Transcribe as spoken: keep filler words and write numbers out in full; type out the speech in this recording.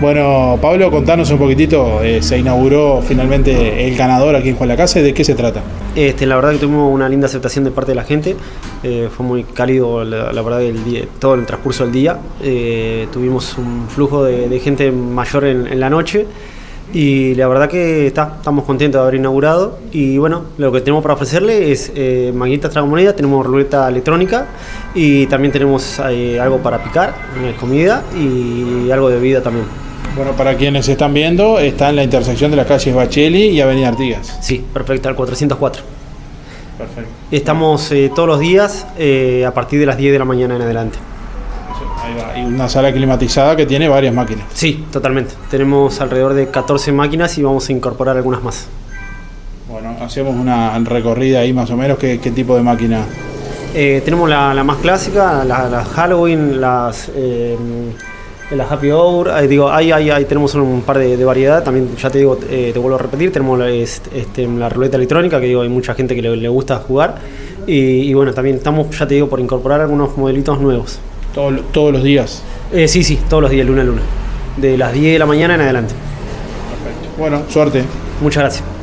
Bueno, Pablo, contanos un poquitito, eh, se inauguró finalmente El Ganador aquí en Juan Lacaze, ¿de qué se trata? Este, la verdad que tuvimos una linda aceptación de parte de la gente, eh, fue muy cálido la, la verdad el día, todo el transcurso del día, eh, tuvimos un flujo de, de gente mayor en, en la noche y la verdad que está, estamos contentos de haber inaugurado y bueno, lo que tenemos para ofrecerle es eh, maquinitas tragamonedas, tenemos ruleta electrónica y también tenemos eh, algo para picar, comida y algo de bebida también. Bueno, para quienes están viendo, está en la intersección de las calles Bacheli y Avenida Artigas. Sí, perfecto, al cuatrocientos cuatro. Perfecto. Estamos eh, todos los días eh, a partir de las diez de la mañana en adelante. Ahí va. Y una sala climatizada que tiene varias máquinas. Sí, totalmente. Tenemos alrededor de catorce máquinas y vamos a incorporar algunas más. Bueno, hacemos una recorrida ahí más o menos. ¿Qué, qué tipo de máquina? Eh, tenemos la, la más clásica, la, la Halloween, las... Eh, en la Happy Hour, eh, digo, ahí, ahí, ahí tenemos un par de, de variedad, también ya te digo, eh, te vuelvo a repetir, tenemos la, este, la ruleta electrónica, que digo, hay mucha gente que le, le gusta jugar, y, y bueno, también estamos, ya te digo, por incorporar algunos modelitos nuevos. ¿Todo, ¿Todos los días? Eh, sí, sí, todos los días, luna a luna, de las diez de la mañana en adelante. Perfecto. Bueno, suerte. Muchas gracias.